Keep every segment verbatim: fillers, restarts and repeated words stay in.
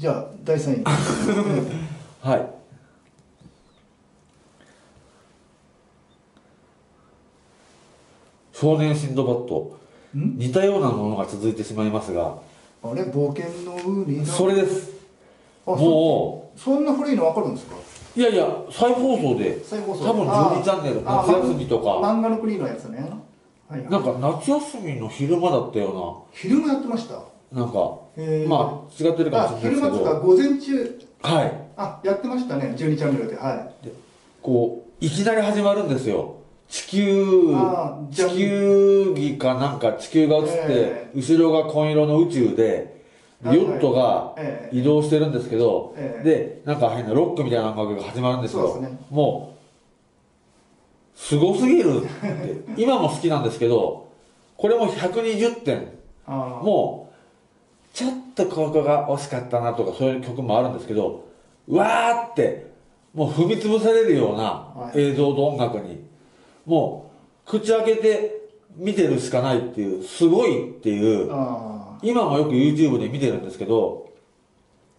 じゃあだいさんいはい少年シンドバッド似たようなものが続いてしまいますが、あれ冒険の海、それです。もう そ, そんな古いの分かるんですか。いやいや再放送で再放送多分じゅうにチャンネル夏休みとか漫画の国のやつね、はいはい、なんか夏休みの昼間だったような、昼間やってました。なんかまあ違ってるかもしれないですけど、昼間とか午前中、はい、あやってましたねじゅうにチャンネルで、はいでこういきなり始まるんですよ。地球、地球儀かなんか地球が映って、えー、後ろが紺色の宇宙で、ヨットが移動してるんですけど、えー、で、なんか変なロックみたいな音楽が始まるんですけど、ね、もう、すごすぎるって、今も好きなんですけど、これもひゃくにじゅってん、もう、ちょっとここが惜しかったなとか、そういう曲もあるんですけど、わーって、もう踏み潰されるような映像と音楽に。はい、もう口開けて見てるしかないっていう、すごいっていう、今もよく YouTube で見てるんですけど、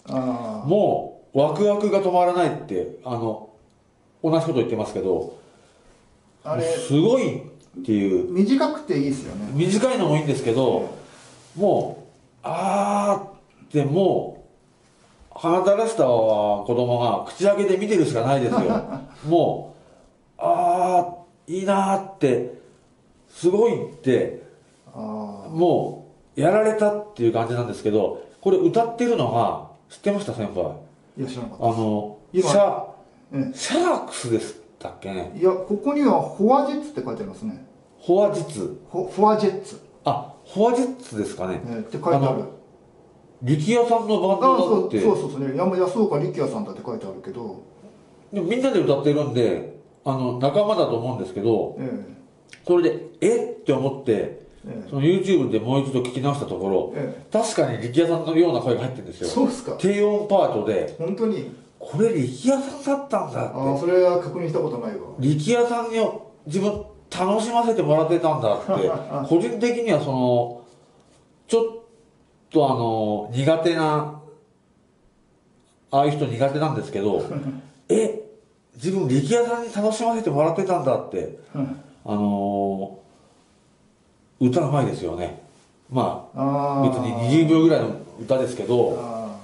あもうワクワクが止まらないって、あの同じこと言ってますけど、あれすごいっていう、短くていいですよね。短いのもいいんですけど、もうあーって、もう鼻垂らした子供が口開けて見てるしかないですよもうあーっていいなーって、すごいって、あもうやられたっていう感じなんですけど、これ歌ってるのが知ってました先輩。いや知らなかった。あのシャ、うん、シャークスでしたっけね。いやここには「フォアジェッツ」って書いてありますね。フォアジェッツ、フォアジェッツ、あフォアジェッツですかね、えー、って書いてある。あ力也さんのバンドだって。そうそうそうそう、山安岡力也さんだって書いてあるけど、でもみんなで歌ってるんであの仲間だと思うんですけど、ええ、それでえって思って、ええ、その YouTube でもう一度聞き直したところ、ええ、確かに力也さんのような声が入ってるんですよ。そうですか。低音パートで本当にこれ力也さんだったんだって。ああそれは確認したことないわ。力也さんに自分楽しませてもらってたんだって個人的にはそのちょっとあの苦手な、ああいう人苦手なんですけどえっ自分力也さんに楽しませてもらってたんだって、うん、あのー、歌うまいですよね。まあ別ににじゅうびょうぐらいの歌ですけど、あ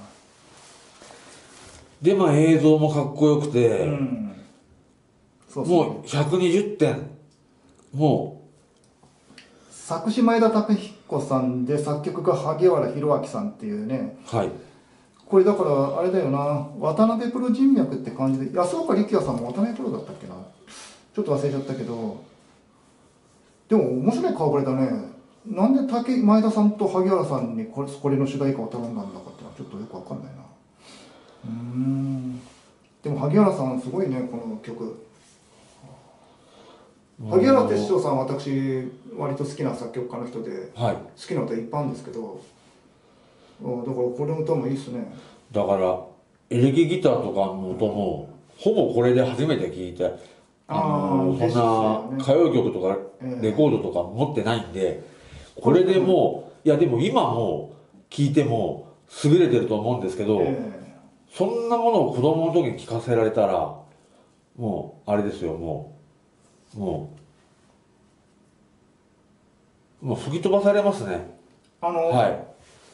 でまあ映像もかっこよくて、うんそうそうね、もうひゃくにじゅってん。もう作詞前田武彦さんで作曲が萩原弘明さんっていうね、はい、これだからあれだよな、渡辺プロ人脈って感じで、安岡力也さんも渡辺プロだったっけな、ちょっと忘れちゃったけど、でも面白い顔ぶれだね。なんで竹前田さんと萩原さんにこ れ, これの主題歌を頼んだんだかってのはちょっとよくわかんないな。うーんでも萩原さんすごいね、この曲。萩原哲司さん、私割と好きな作曲家の人で、はい、好きな歌いっぱいあるんですけど、だからこれの歌もいいっすね。だからエレキギターとかの音も、うん、ほぼこれで初めて聴いて、あのー、そんな歌謡曲とかレコードとか持ってないんで、えー、これでもう、いやでも今も聴いても優れてると思うんですけど、えー、そんなものを子供の時に聴かせられたらもうあれですよ、もうもうもう吹き飛ばされますね。あのー、はい、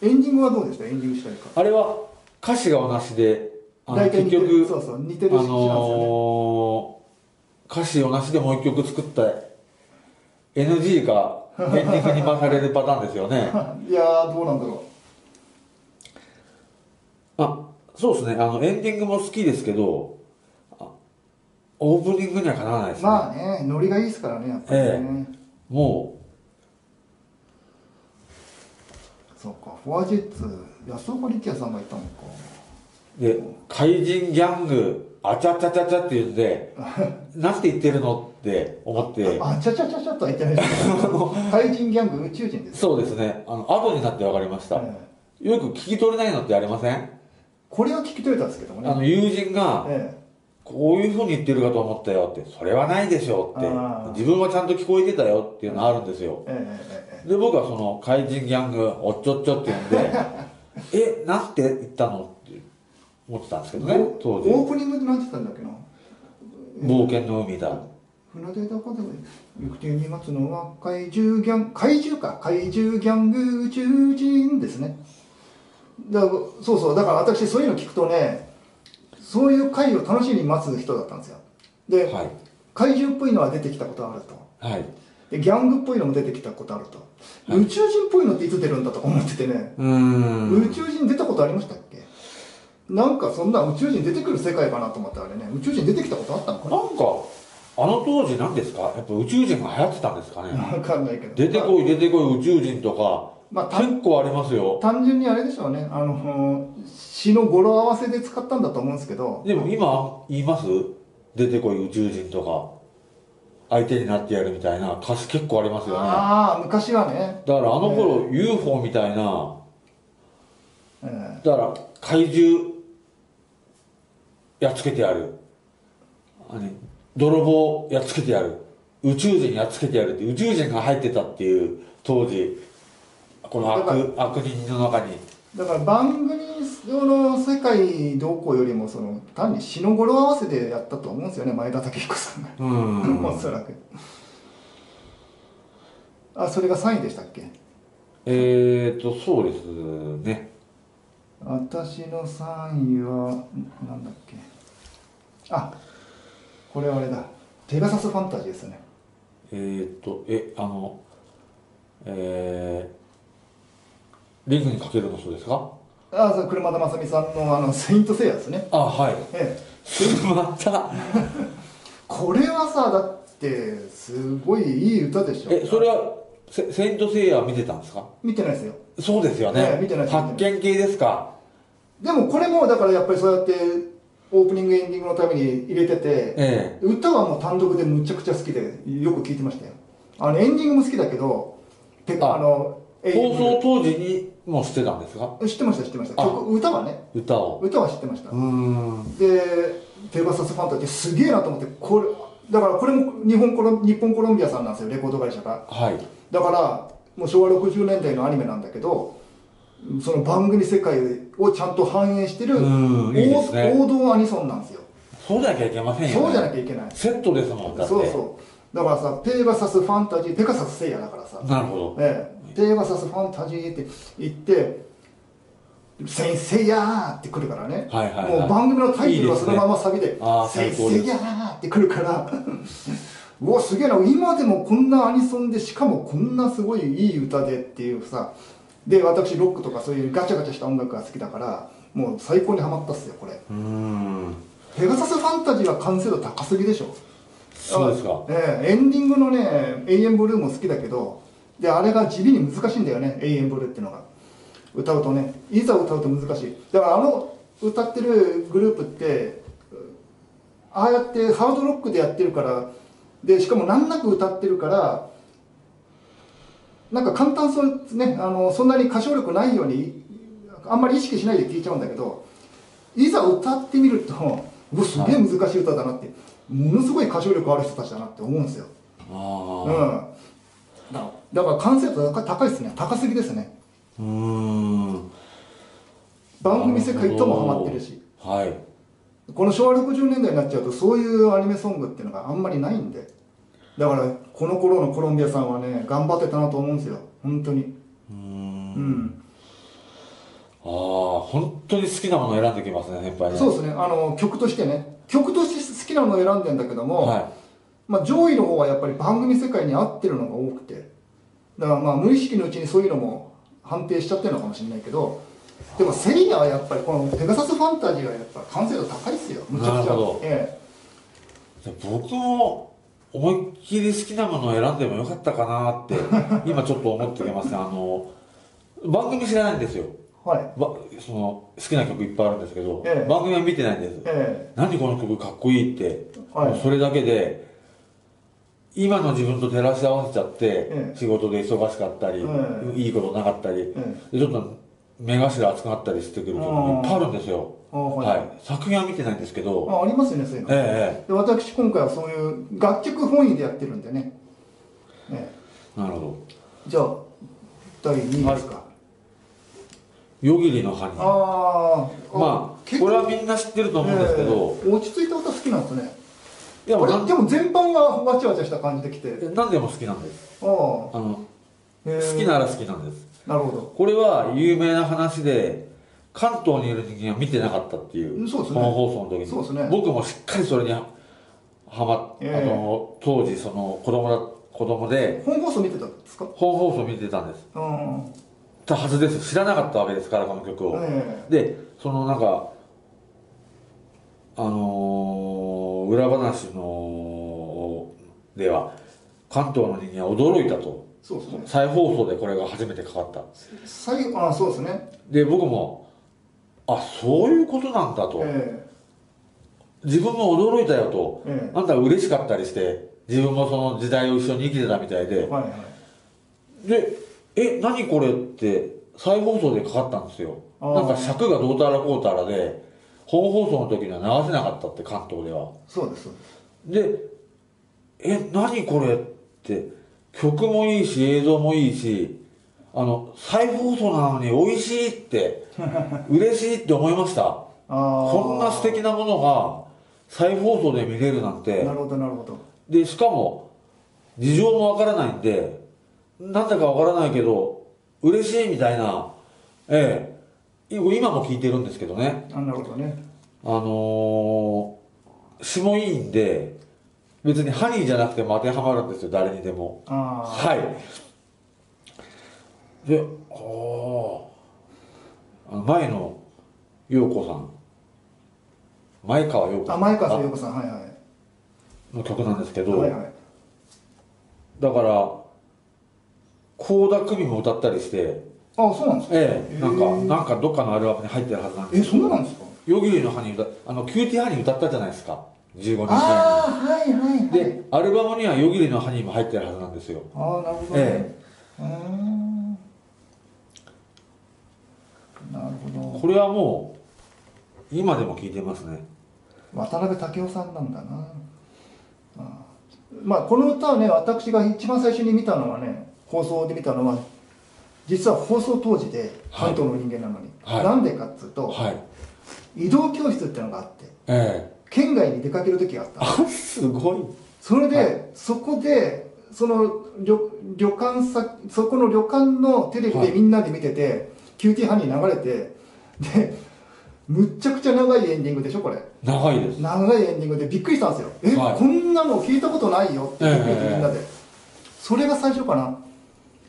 エンディングはどうでした？エンディングしたいか。あれは歌詞が同じで、大体似てる、そうそう似てるし、あのー、歌詞同じでもう一曲作った エヌジー がエンディングに回されるパターンですよねいやーどうなんだろう。あそうですね、あのエンディングも好きですけどオープニングにはかなわないですね。まあね、ノリがいいですからねやっぱりね、ええ、もうそうか、フォアジェッツ、安岡力也さんがいたのか。で、怪人ギャング、あちゃちゃちゃちゃって言うんで、なんて言ってるのって思って。あちゃちゃちゃちゃとは言ってないですけど、怪人ギャング、宇宙人です。そうですね、あの後になって分かりました、ええ。よく聞き取れないのってありません？これは聞き取れたんですけどもね。あの友人が、ええ、こういうふうに言ってるかと思ったよって、それはないでしょうって、自分はちゃんと聞こえてたよっていうのがあるんですよ。ええええ、で僕はその怪人ギャングおっちょっちょって言うんでえ、なんて言ったのって思ってたんですけどね、当時。オープニングでなんて言ったんだっけな。冒険の海だ。船出だかでも行く手に待つのは怪獣ギャン、怪獣か、怪獣ギャング宇宙人ですね。だからそうそう、だから私そういうの聞くとね、そういう回を楽しみに待つ人だったんですよ。で、はい、怪獣っぽいのは出てきたことあると、はい、でギャングっぽいのも出てきたことあると、はい、宇宙人っぽいのっていつ出るんだとか思っててね、うん、宇宙人出たことありましたっけ。なんかそんな宇宙人出てくる世界かなと思って、あれね、宇宙人出てきたことあったのかな。なんかあの当時なんですか、やっぱ宇宙人が流行ってたんですかね。分かんないけど、出てこい出てこい宇宙人とか、まあ、結構ありますよ。単純にあれでしょうね、あの詩の語呂合わせで使ったんだと思うんですけど。でも今言います、出てこい宇宙人とか、相手になってやるみたいな歌詞結構ありますよね。ああ、昔はね。だからあの頃、えー、ユーフォー みたいな、えー、だから怪獣やっつけてやる、あれ泥棒やっつけてやる、宇宙人やっつけてやるって、宇宙人が入ってたっていう当時、この 悪, 悪人の中に。だから番組の世界動向よりも、その単に詩の語呂合わせでやったと思うんですよね、前田武彦さんが。おそらく。あ、それがさんいでしたっけ。えーとそうですね。私のさんいはなんだっけ。あ、これはあれだ、ペガサスファンタジーですね。えーとえあのえー、リングにかけるの人ですか。ああ、車田正美さんのあのセイントセイヤですね。ああ、はい。ええ、またこれはさ、だってすごいいい歌でしょ。え、それはセイントセイヤ見てたんですか。見てないですよ。そうですよね。ええ、見てないです。発見系ですか。でもこれもだからやっぱりそうやってオープニングエンディングのために入れてて、ええ、歌はもう単独でむちゃくちゃ好きでよく聴いてましたよ。あのエンディングも好きだけど、てかあの放送当時にもう知ってたんですか。知ってました、知ってました。曲、歌はね、歌を歌は知ってました。うんで、ペガサスファンタジーすげえなと思って、これだからこれも日本コロ日本コロンビアさんなんですよ、レコード会社が。はい。だからもう昭和ろくじゅうねんだいのアニメなんだけど、その番組世界をちゃんと反映してる王道アニソンなんですよ。そうじゃなきゃいけませんよね。そうじゃなきゃいけない、セットですもん。だってそうそう、だからさ、ペガサスファンタジー、ペガサス聖夜だからさ。なるほど。ええ、ペガサスファンタジーって言って「先生やー」って来るからね、もう番組のタイトルはそのままサビで「先生やー」って来るからうわすげえな、今でもこんなアニソンで、しかもこんなすごいいい歌でっていうさ。で、私ロックとかそういうガチャガチャした音楽が好きだから、もう最高にハマったっすよこれ。うん、ペガサスファンタジーは完成度高すぎでしょ。そうですか。ええ、エンディングのね「永遠ブルー」も好きだけど、であれが地味に難しいんだよね、永遠ブルーっていうのが。歌うとね、いざ歌うと難しい。だからあの歌ってるグループって、ああやってハードロックでやってるから、でしかも難なく歌ってるから、なんか簡単そうですね。あのそんなに歌唱力ないようにあんまり意識しないで聴いちゃうんだけど、いざ歌ってみると、うわすげえ難しい歌だなって、ものすごい歌唱力ある人たちだなって思うんですよ。ああ、うん、だから完成度高いですね、高すぎですね。うん、番組世界ともハマってるし、はい、この昭和ろくじゅうねんだいになっちゃうと、そういうアニメソングっていうのがあんまりないんで、だからこの頃のコロンビアさんはね、頑張ってたなと思うんですよ、本当に。うん、うん、ああ、本当に好きなものを選んできますね、先輩ね。そうですね、あの曲としてね、曲として好きなものを選んでんだけども、はい、まあ上位の方はやっぱり番組世界に合ってるのが多くて、だからまあ無意識のうちにそういうのも判定しちゃってるのかもしれないけど、でもセイヤはやっぱりこのペガサスファンタジーがやっぱ完成度高いっすよ、むちゃくちゃ。ええ、僕も思いっきり好きなものを選んでもよかったかなって今ちょっと思ってきますね。あの番組知らないんですよ、はい、その好きな曲いっぱいあるんですけど、ええ、番組は見てないんです、ええ、何この曲かっこいいって、はい、それだけで今の自分と照らし合わせちゃって、仕事で忙しかったり、いいことなかったり、ちょっと目頭熱くなったりしてくる曲もいっぱいあるんですよ。はい。作品は見てないんですけど。ありますよね、そういうの。ええ。私、今回はそういう楽曲本位でやってるんでね。なるほど。じゃあ、だいにいですか。夜霧の羽。ああ。まあこれはみんな知ってると思うんですけど。落ち着いた歌好きなんですね。いや、でも全般がわちゃわちゃした感じできて。何でも好きなんです。ああ。あの好きなら好きなんです。なるほど。これは有名な話で関東にいる時には見てなかったっていう。そうですね。この放送の時に。そうですね。僕もしっかりそれにはまあの当時その子供だ子供で。本放送見てたんですか？本放送見てたんです。うん。たはずです。知らなかったわけですからこの曲を、えー、でそのなんかあのー、裏話のでは関東の人間は驚いたと。そうですね。再放送でこれが初めてかかった。最後あそうですね。で僕もあそういうことなんだと、えー、自分も驚いたよと、えー、あんたは嬉しかったりして自分もその時代を一緒に生きてたみたいで、はいはい、でえ、何これって再放送でかかったんですよ。なんか尺がどうたらこうたらで本放送の時には流せなかったって関東では。そうですそうです。でえ、何これって曲もいいし映像もいいしあの再放送なのに美味しいって嬉しいって思いました。こんな素敵なものが再放送で見れるなんて。なるほどなるほど。でしかも事情もわからないんでなんだかわからないけど嬉しいみたいな、ええ、今も聞いてるんですけどね。なるほどね。あのー、詞もいいんで別にハニーじゃなくても当てはまるんですよ誰にでも。はいでおあの前の陽子さん前川陽子さん前川陽子さんはいはいの曲なんですけど、はいはい、だから倖田來未も歌ったりして。ああそうなんですか。ええ、なんかなんかどっかのアルバムに入ってるはずなんですけど。え、そんななんですか。夜霧の羽に歌あのキューティーハニー歌ったじゃないですかじゅうごにんまえに。ああはいはいはい。でアルバムには夜霧の羽にも入ってるはずなんですよ。ああなるほどね。ええ、なるほど。これはもう今でも聴いてますね。渡辺武雄さんなんだな。あまあこの歌はね私が一番最初に見たのはね放送で見たのは実は放送当時で関東の人間なのに、はい、なんでかっつうと、はい、移動教室ってのがあって、えー、県外に出かける時があった。すごい。それで、はい、そこでその 旅, 旅館さそこの旅館のテレビでみんなで見てて、はい、キューティーハニー流れてでむっちゃくちゃ長いエンディングでしょこれ。長いです。長いエンディングでびっくりしたんですよ。え、はい、こんなの聞いたことないよって言ってみんなで、えー、それが最初かな。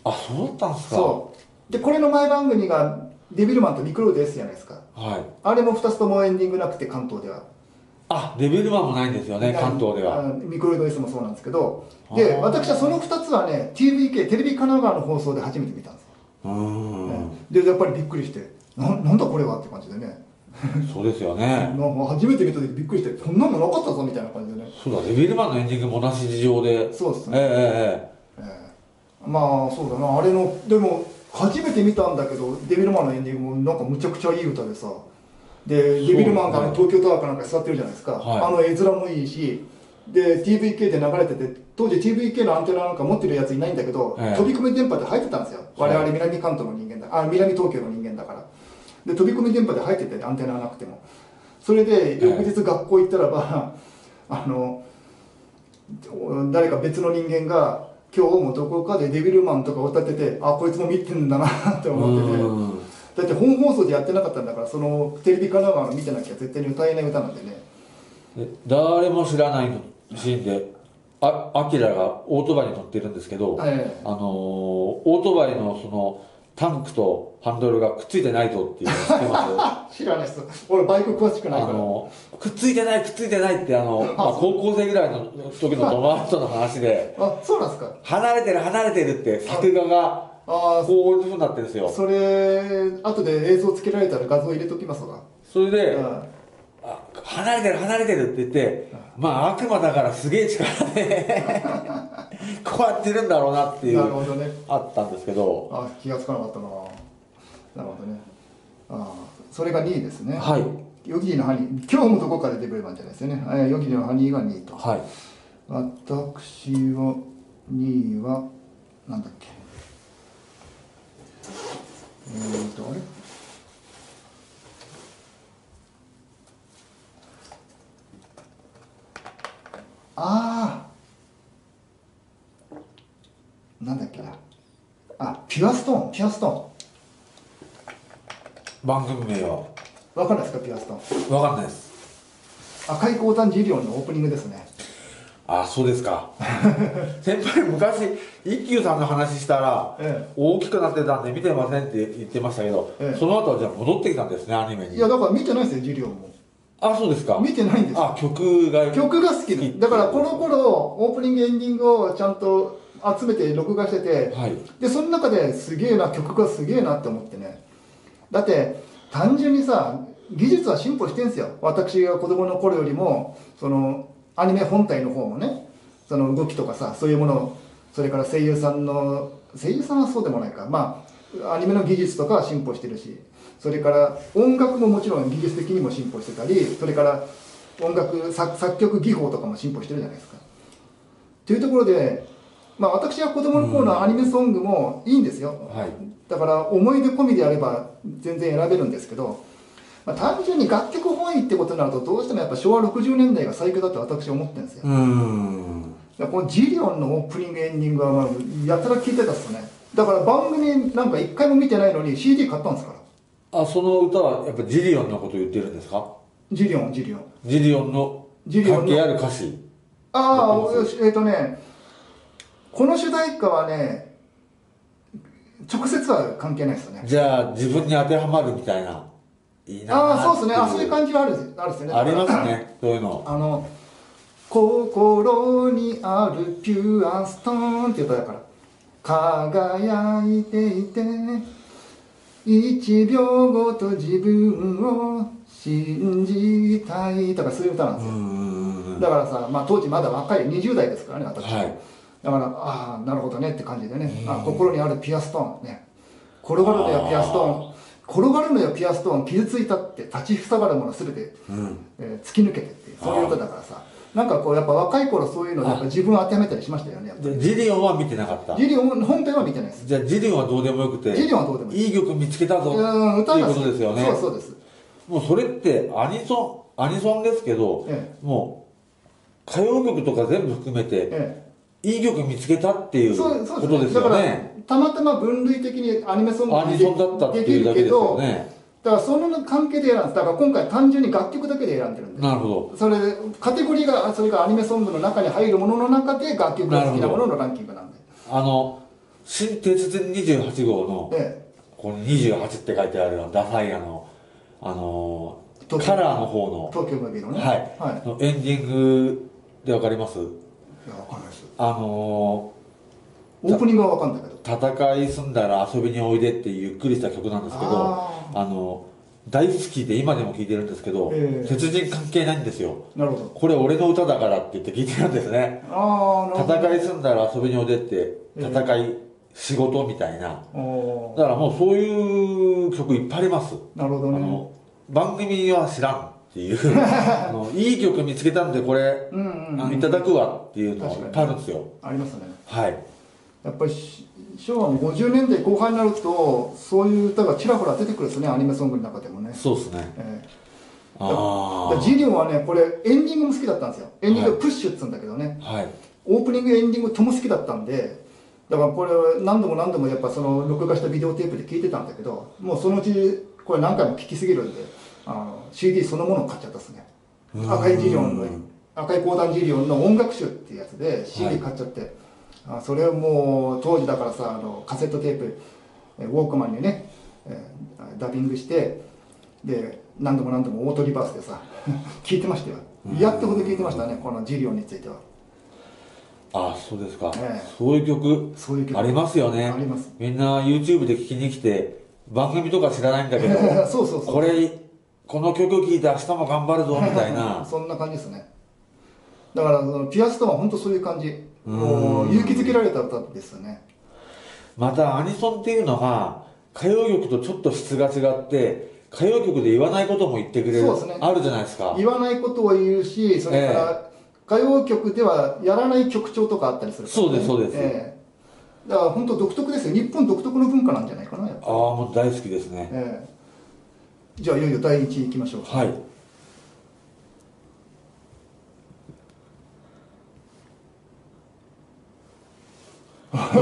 あ、そうだったんですか。そうでこれの前番組が「デビルマン」と「ミクローデス」じゃないですか、はい、あれもふたつともエンディングなくて関東では。あ、デビルマンもないんですよね関東では。ミクローデスもそうなんですけどで私はそのふたつはね ティーブイケー テレビ神奈川の放送で初めて見たんですよ。うん、ね、でやっぱりびっくりしてな、なんだこれはって感じでね。そうですよね。初めて見た時びっくりしてこんなのなかったぞみたいな感じでね。そうだデビルマンのエンディングも同じ事情で。そうですね。ええええまあそうだなあれのでも初めて見たんだけどデビルマンのエンディングもなんかむちゃくちゃいい歌でさでデビルマンが、ね、東京タワーかなんか座ってるじゃないですか、はい、あの絵面もいいしで ティーブイケー で流れてて当時 ティーブイケー のアンテナなんか持ってるやついないんだけど、ええ、飛び込み電波で入ってたんですよ我々南関東の人間だあ南東京の人間だからで飛び込み電波で入っててアンテナなくてもそれで翌日学校行ったらば、ええ、あの誰か別の人間が今日もどこかでデビルマンとか歌っててあこいつも見てんだなって思っててだって本放送でやってなかったんだからそのテレビ神奈川の見てなきゃ絶対に歌えない歌なんでね。で誰も知らないシーンであアキラがオートバイに乗ってるんですけど、はい、あのー、オートバイのそのタンクとハンドルがくっついてないぞっていうの知ってます？知らないです。俺バイク詳しくないから。あのくっついてないくっついてないってあのあ、まあ、高校生ぐらいの時のドマートの話であそうなんですか。離れてる離れてるって作画がこういうふうになってるんですよ。それ後で映像つけられたら画像入れときますわ。それで、うん、あ離れてる離れてるって言って、うん、まあ悪魔だからすげえ力でこうやってるんだろうなっていう。なるほどね。あったんですけどあ気がつかなかったな。なるほどね。あそれがにいですね。はい。夜霧の羽に今日もどこかで出てくればんじゃないですよね。夜霧の羽にがにいと。はい。私はにいはなんだっけえーとあれあー、なんだっけな、あ、ピュアストーン、ピュアストーン、番組名は分かんないですか？ピュアストーン分かんないです。赤い高端児医療のオープニングですね。ああ、そうですか。先輩、昔一休さんの話したら、ええ、大きくなってたんで見てませんって言ってましたけど、ええ、その後はじゃあ戻ってきたんですね、アニメに。いや、だから見てないですよ、ジュリオンも。あ、そうですか。見てないんですよ。あ、曲が曲が好きだから、この頃オープニングエンディングをちゃんと集めて録画してて、はい、でその中ですげえな、曲がすげえなって思ってね。だって単純にさ、技術は進歩してんすよ。私が子供の頃よりも、そのアニメ本体の方もね、その動きとかさ、そういうものを、それから声優さんの、声優さんはそうでもないか、まあアニメの技術とかは進歩してるし、それから音楽ももちろん技術的にも進歩してたり、それから音楽 作, 作曲技法とかも進歩してるじゃないですか。というところで、まあ、私は子供の頃のアニメソングもいいんですよ、はい、だから思い出込みであれば全然選べるんですけど、まあ、単純に楽曲本位ってことになると、どうしてもやっぱ昭和ろくじゅうねんだいが最強だと私は思ってるんですよ。うん。このジリオンのオープニングエンディングは、まあ、やたら聴いてたっすね。だから番組なんか一回も見てないのに シーディー 買ったんですから。あ、その歌はやっぱジリオンのこと言ってるんですか？ジリオン、ジリオン、ジリオンの関係ある歌詞。ああ、えっとね、この主題歌はね、直接は関係ないですよね。じゃあ自分に当てはまるみたいな。いいなあ。あ、そうですね。あ、そういう感じはあるあるですよね。ありますね、そういうの。あの「心にあるピュアストーン」っていう歌だから「輝いていていちびょうごと自分を信じたい」とかそういう歌なんですよ。だからさ、まあ、当時まだ若いにじゅうだいですからね、私、はい、だから、ああなるほどねって感じでね、あ、心にあるピュアストーンね、転がるのよピュアストーン、転がるのよピュアストーン、傷ついたって立ちふさがるものすべて、うんえー、突き抜けてっていう、そういう歌だからさ、なんかこうやっぱ若い頃そういうのやっぱ自分を当てはめたりしましたよね。ジリオンは見てなかった。ジリオン本編は見てないです。じゃあジリオンはどうでもよくて、ジリオンはどうでもいい。いい曲見つけたぞっていうことですよね。そうそうです。もうそれってアニソン、アニソンですけど、ええ、もう歌謡曲とか全部含めて、ええ、いい曲見つけたっていうことですよね。だからたまたま分類的にアニメソングができるけど、だからその関係で選んで、だから今回単純に楽曲だけで選んでるんで、なるほど、それカテゴリーがそれがアニメソングの中に入るものの中で楽曲が好きなもののランキングなんで、あの新鉄人にじゅうはちごうの、ええ、このにじゅうはちって書いてあるのダサいあのあのカラーの方の東京ムービーのね、はい、はい、のエンディングでわかります？いや、わかんないです。あのーオープニングは分かんないけど、戦い済んだら遊びにおいでってゆっくりした曲なんですけど、あ, あの大好きで今でも聴いてるんですけど、えー、鉄人関係ないんですよ。なるほど。これ俺の歌だからって言って聴いてるんですね。ああ、なるほど。戦い済んだら遊びにおいでって、戦い、えー、仕事みたいな。だからもうそういう曲いっぱいあります。なるほどね。あの番組は知らんっていうあの、いい曲見つけたんでこれいただくわっていうのがいっぱいあるんですよ。ありますね。はい。やっぱり昭和のごじゅうねんだいこう半になるとそういう歌がちらほら出てくるんですね、アニメソングの中でもね。そうですね、えー、だだジリオンはね、これエンディングも好きだったんですよ。エンディングプッシュっつうんだけどね、はい、オープニングエンディングとも好きだったんで、だからこれ何度も何度もやっぱその録画したビデオテープで聴いてたんだけど、もうそのうちこれ何回も聴きすぎるんで、あの シーディー そのものを買っちゃったっすね。赤いジリオンの赤い講談ジリオンの音楽集っていうやつで シーディー 買っちゃって、はい、それをもう当時だからさ、あのカセットテープウォークマンにね、えー、ダビングして、で何度も何度もオートリバースでさ聞いてましたよ。やっとほど聞いてましたね、このジリオンについては。ああ、そうですか、えー、そういう曲そういう曲ありますよね。あります。みんな YouTube で聴きに来て番組とか知らないんだけどそうそうそう、これこの曲聴いて明日も頑張るぞみたいなそんな感じですね。だからそのピュアストーンは本当そういう感じ、もう勇気づけられた歌ですよね。またアニソンっていうのが歌謡曲とちょっと質が違って、歌謡曲で言わないことも言ってくれる、そうですね、あるじゃないですか。言わないことを言うし、それから歌謡曲ではやらない曲調とかあったりするから、ね、そうですそうです、えー、だから本当独特ですよ、日本独特の文化なんじゃないかな。ああ、もう大好きですね、えー、じゃあいよいよだいいちいいきましょう。はい。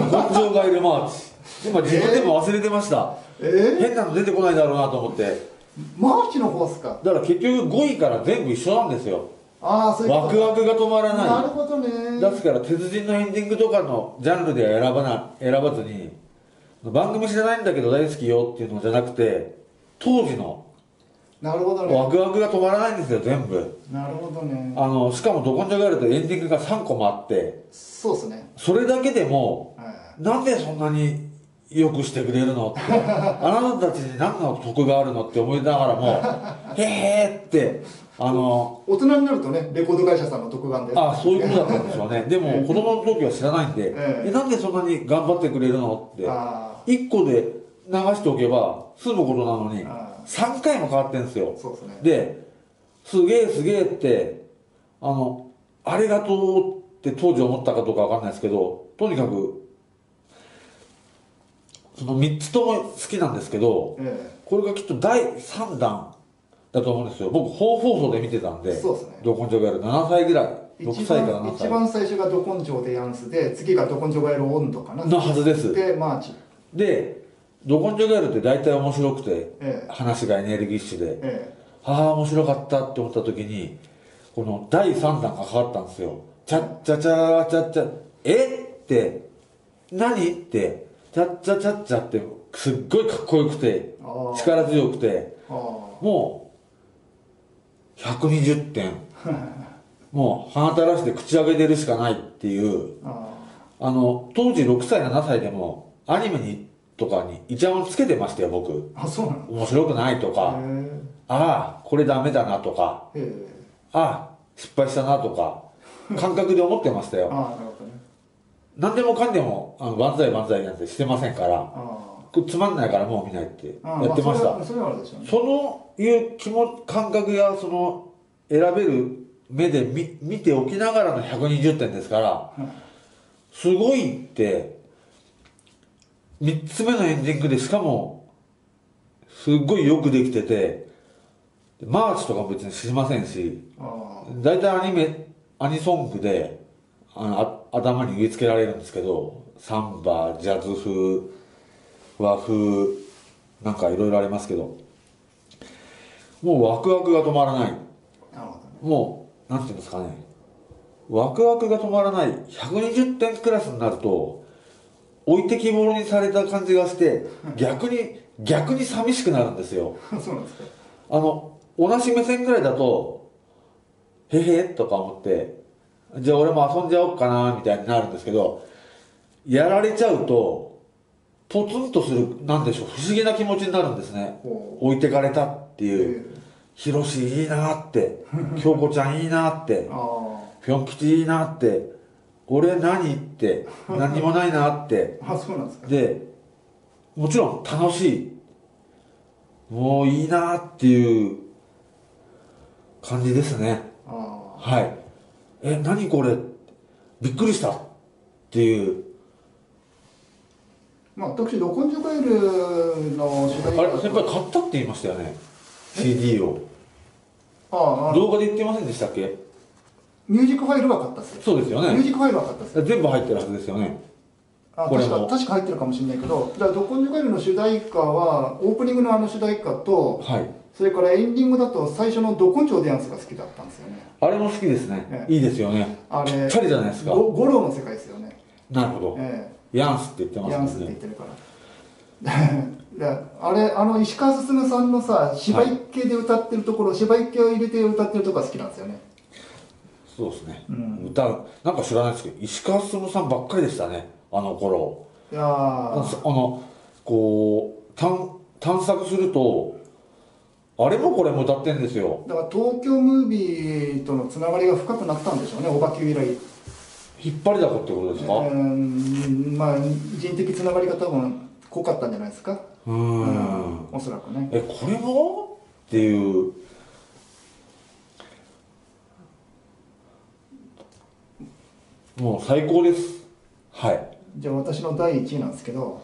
根性がいるマーチ、今自分でも忘れてました、えー、変なの出てこないだろうなと思って、マーチの方ですか、だから結局、ごいから全部一緒なんですよ。あそういうワクワクが止まらない。なるほどね。ですから鉄人のエンディングとかのジャンルでは選ばな選ばずに、番組知らないんだけど大好きよっていうのじゃなくて、当時のなるほどねワクワクが止まらないんですよ全部。なるほどね。あのしかもど根性ガールとエンディングがさんこもあって、そうですね。それだけでも、はい、なんでそんなによくしてくれるのって、あなたたちに何の得があるのって思いながらも、へへーって。あの大人になるとね、レコード会社さんの特番で、ああそういうことだったんでしょうねでも子供の時は知らないんで、ええ、なんでそんなに頑張ってくれるのっていっこで流しておけば済むことなのにさんかいも変わってんですよ。そうですね。ですげえすげえってあのありがとうって当時思ったかどうかわかんないですけど、とにかくそのみっつとも好きなんですけど、ええ、これがきっとだいさんだんだと思うんですよ。僕本放送で見てたんで、そうですね。ど根性ガエルななさいぐらい、ろくさいからななさい。一番最初がど根性でヤンスで、次がど根性ガエル温度かな。のはずです。でマーチ。でど根性ガエルって大体面白くて、ええ、話がエネルギッシュで、ええ、ああ面白かったって思った時にこのだいさんだんがかかったんですよ。チャッチャチャーチャッチャえって何ってチャッチャチャッチャってすっごいかっこよくて力強くてもう。ひゃくにじゅってんもう鼻垂らして口上げてるしかないっていうあ, あの当時ろくさいななさいでもアニメにとかにイチャモンつけてましたよ僕。あそうなの。面白くないとかああこれダメだなとかああ失敗したなとか感覚で思ってましたよあなるほど、ね、何でもかんでもあの万歳万歳なんてしてませんからあつまんないからもう見ないってやってました。そのいう気も感覚やその選べる目で 見, 見ておきながらのひゃくにじゅってんですから、うん、すごいってみっつめのエンディングでしかもすごいよくできててマーチとかも別に知りませんし大体アニメアニソングであのあ頭に植え付けられるんですけどサンバジャズ風和風なんかいろいろありますけどもうワクワクが止まらない。なるほどね。もうなんていうんですかねワクワクが止まらないひゃくにじゅってんクラスになると置いてきぼりにされた感じがして逆に逆に寂しくなるんですよそうなんですか。あの同じ目線ぐらいだとへへとか思ってじゃあ俺も遊んじゃおうかなみたいになるんですけどやられちゃうとポツンとする、なんでしょう、不思議な気持ちになるんですね。置いてかれたっていう。ヒロシいいなって、京子ちゃんいいなって、ぴょん吉いいなって、俺何って、何にもないなって。あ、そうなんですか。で、もちろん楽しい。もういいなっていう感じですね。はい。え、何これびっくりしたっていう。まあ、私ど根性ガエルの取材あれ先輩買ったって言いましたよね シーディー をああ動画で言ってませんでしたっけ。ミュージックファイルは買ったっすよ。そうですよね。ミュージックファイルは買ったっすよ。全部入ってるはずですよね。あこれも確か確か入ってるかもしれないけどだからど根性ガエルの主題歌はオープニングのあの主題歌と、はい、それからエンディングだと最初のど根性でやんすが好きだったんですよね。あれも好きですね、ええ、いいですよね。あれぴったりじゃないですか。ゴロの世界ですよね。なるほど、ええヤンスって言ってますね。ヤンスって言ってるからあれあの石川進さんのさ芝居系で歌ってるところ、はい、芝居系を入れて歌ってるところが好きなんですよね。そうですね、うん、歌うなんか知らないですけど石川進さんばっかりでしたねあの頃。いやあのこう 探, 探索するとあれもこれも歌ってんですよ。だから東京ムービーとのつながりが深くなったんでしょうね。オバキュー以来引っ張りだこってことですか。うん、まあ人的つながりが多分濃かったんじゃないですか。うん、うん、おそらくね。えこれもっていうもう最高です。はい。じゃあ私のだいいちいなんですけど、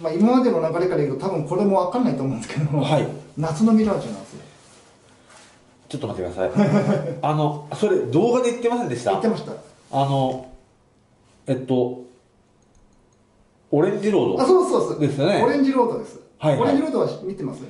まあ、今までの流れから言うと多分これも分かんないと思うんですけど、はい、夏のミラージュなんですよ。ちょっと待ってくださいあのそれ動画で言ってませんでした。言ってました。あのえっとオレンジロード。あ、そうそうそう。ですよね。オレンジロードです。はい。オレンジロードは見てます？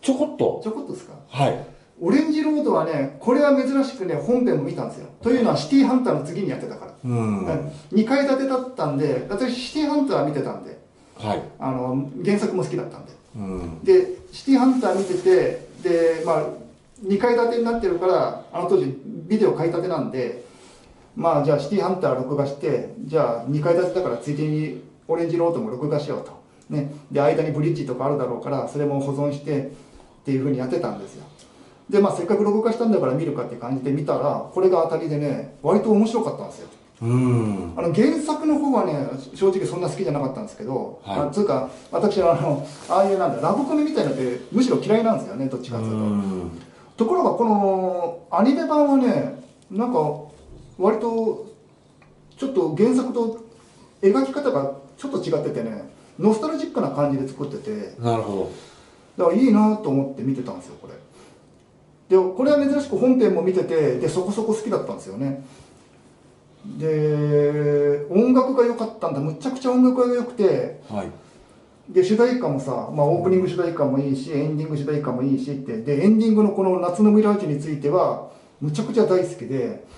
ちょこっと。ちょこっとですか？はい。オレンジロードはね、これは珍しくね、本編も見たんですよ。というのはシティーハンターの次にやってたから。うん。にかい建てだったんで、私シティーハンター見てたんで。はい。あの、原作も好きだったんで。うん。で、シティーハンター見てて、で、まあ、にかい建てになってるから、あの当時ビデオ買い建てなんで、まあじゃあシティーハンター録画して、じゃあにかい建てだからついでにオレンジロードも録画しようと。ね。で、間にブリッジとかあるだろうから、それも保存してっていうふうにやってたんですよ。で、まあせっかく録画したんだから見るかって感じで見たら、これが当たりでね、割と面白かったんですよ。うん。あの原作の方はね、正直そんな好きじゃなかったんですけど、はい、あ、つうか、私はあの、ああいうなんだ、ラブコメみたいなのってむしろ嫌いなんですよね、どっちかというと。うん。ところがこのアニメ版はね、なんか、割とちょっと原作と描き方がちょっと違っててね、ノスタルジックな感じで作ってて、なるほど、だからいいなと思って見てたんですよこれ。でこれは珍しく本編も見てて、でそこそこ好きだったんですよね。で音楽が良かったんだ、むちゃくちゃ音楽が良くて、はい、で主題歌もさ、まあ、オープニング主題歌もいいし、エンディング主題歌もいいしって、でエンディングのこの「夏のミラージュ」についてはむちゃくちゃ大好きで。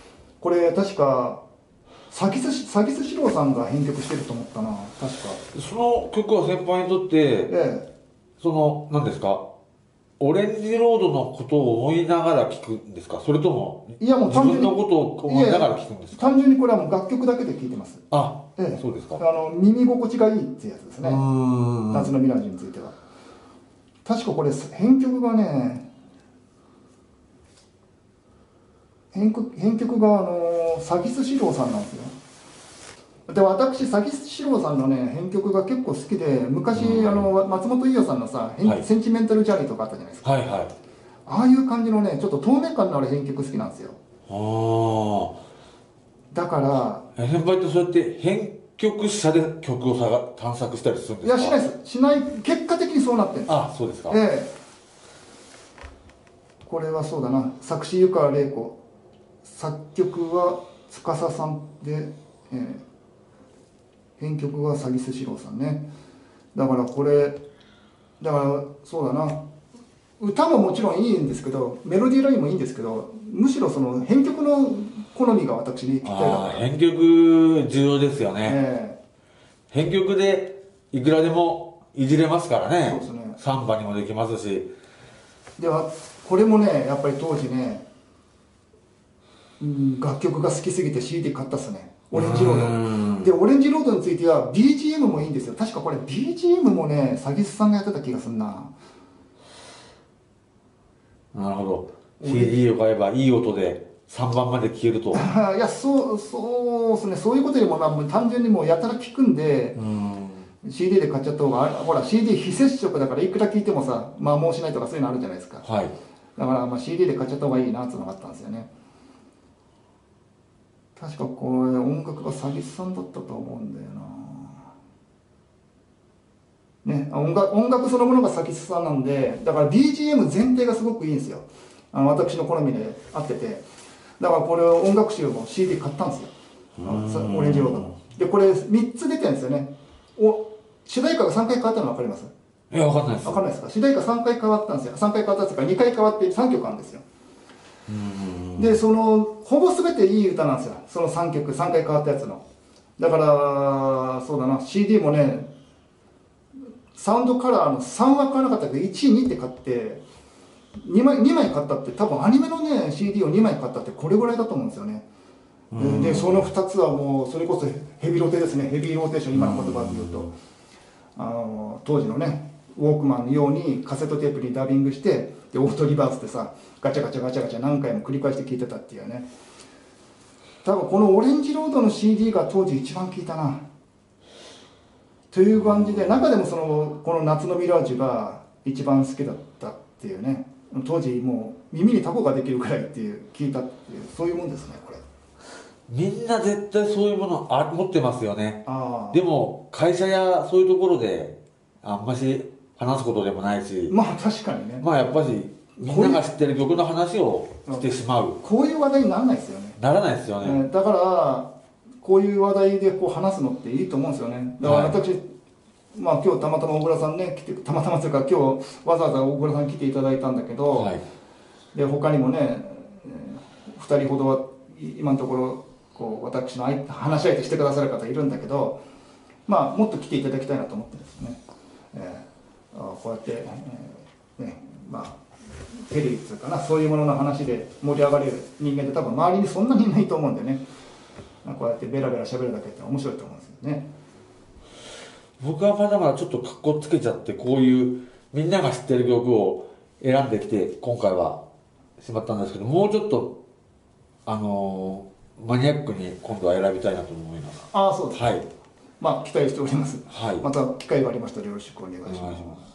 これ確かサギスシローさんが編曲してると思ったな、確か。その曲は先輩にとって、ええ、その何ですか、オレンジロードのことを思いながら聴くんですか、それとも自分のことを思いながら聴くんですか。単純にこれはもう楽曲だけで聴いてます。あ、ええ、そうですか。あの耳心地がいいってやつですね、夏のミラージュについては。確かこれ編曲がね、編曲、編曲が、あのー、サギスシローさんなんですよ。で、私、サギスシローさんのね、編曲が結構好きで、昔、うん、あの、松本伊代さんのさ、はい、センチメンタルジャーニーとかあったじゃないですか。はいはい。ああいう感じのね、ちょっと透明感のある編曲好きなんですよ。ああ。だから、先輩ってそうやって編曲者で曲を探、探索したりするんですか？いや、しないです。しない、結果的にそうなってるんです。あ、そうですか。ええ。これはそうだな、作詞湯川玲子。作曲は司さんで、えー、編曲はサギスシローさんね。だからこれだからそうだな、歌ももちろんいいんですけど、メロディーラインもいいんですけど、むしろその編曲の好みが私にぴったりだから。編曲重要ですよね、えー、編曲でいくらでもいじれますからね。そうですね、サンバにもできますし。ではこれもね、やっぱり当時ね、楽曲が好きすぎて シーディー 買ったっすね、オレンジロード。で、オレンジロードについては ビージーエム もいいんですよ。確かこれ ビージーエム もね、サギスさんがやってた気がすんな。なるほど。シーディー を買えばいい音でさんばんまで消えると。いや、そう、そうですね。そういうことよりも、まあ、単純にもうやたら聞くんで、シーディー で買っちゃった方が、ほら、シーディー 非接触だからいくら聞いてもさ、摩耗しないとかそういうのあるじゃないですか。はい。だから、まあ、シーディー で買っちゃった方がいいなっていうのがあったんですよね。確かこれ音楽がサギスさんだったと思うんだよな、ね、音楽、音楽そのものがサギスさんなんで、だから ビージーエム 全体がすごくいいんですよ、あの私の好みで合ってて。だからこれ音楽集も シーディー 買ったんですよ、オレンジロードの。でこれみっつ出てるんですよね。お主題歌がさんかい変わったの分かります？いや分かんないです。分かんないですか。主題歌さんかい変わったんですよ。さんかい変わったんですからにかい変わってさんきょくあるんですよ。でそのほぼ全ていい歌なんですよ、そのさんきょくさんかい変わったやつの。だからそうだな、 シーディー もね、サウンドカラーのさんわ買わなかったけどいち、にって買ってにまい、にまい買ったって、多分アニメのね シーディー をにまい買ったってこれぐらいだと思うんですよね。でそのふたつはもうそれこそヘビロテですね。ヘビーローテーション、今の言葉で言うと、あの当時のねウォークマンのようにカセットテープにダビングして、でオフとリバースってさ、ガチャガチャガチャガチャ何回も繰り返して聴いてたっていうね。多分このオレンジロードの シーディー が当時一番聴いたなという感じで、中でもそのこの夏のミラージュが一番好きだったっていうね。当時もう耳にタコができるくらいっていう聴いたっていう、そういうもんですねこれ。みんな絶対そういうものあ持ってますよね。でも会社やそういうところであんまし話すことでもないし、まあ確かにね、まあやっぱりみんなが知ってる曲の話をしてしまう、こういう話題にならないですよね。ならないですよね。だからこういう話題でこう話すのっていいと思うんですよね。だから私、はい、まあ今日たまたま小倉さんね来て、たまたまというか今日わざわざ小倉さん来ていただいたんだけど、はい、で他にもねふたりほどは今のところこう私の話し相手してくださる方いるんだけど、まあもっと来ていただきたいなと思ってですね、えー、こうやって、えー、ね、まあテレビというかな、そういうものの話で盛り上がれる人間って多分周りにそんなにいないと思うんでね、こうやってベラベラ喋るだけって面白いと思うんですよね。僕はまだまだちょっと格好つけちゃって、こういうみんなが知ってる曲を選んできて今回はしまったんですけど、もうちょっとあのー、マニアックに今度は選びたいなと思います。ああそうです、はい、まあ期待しております、はい、また機会がありましたらよろしくお願いします。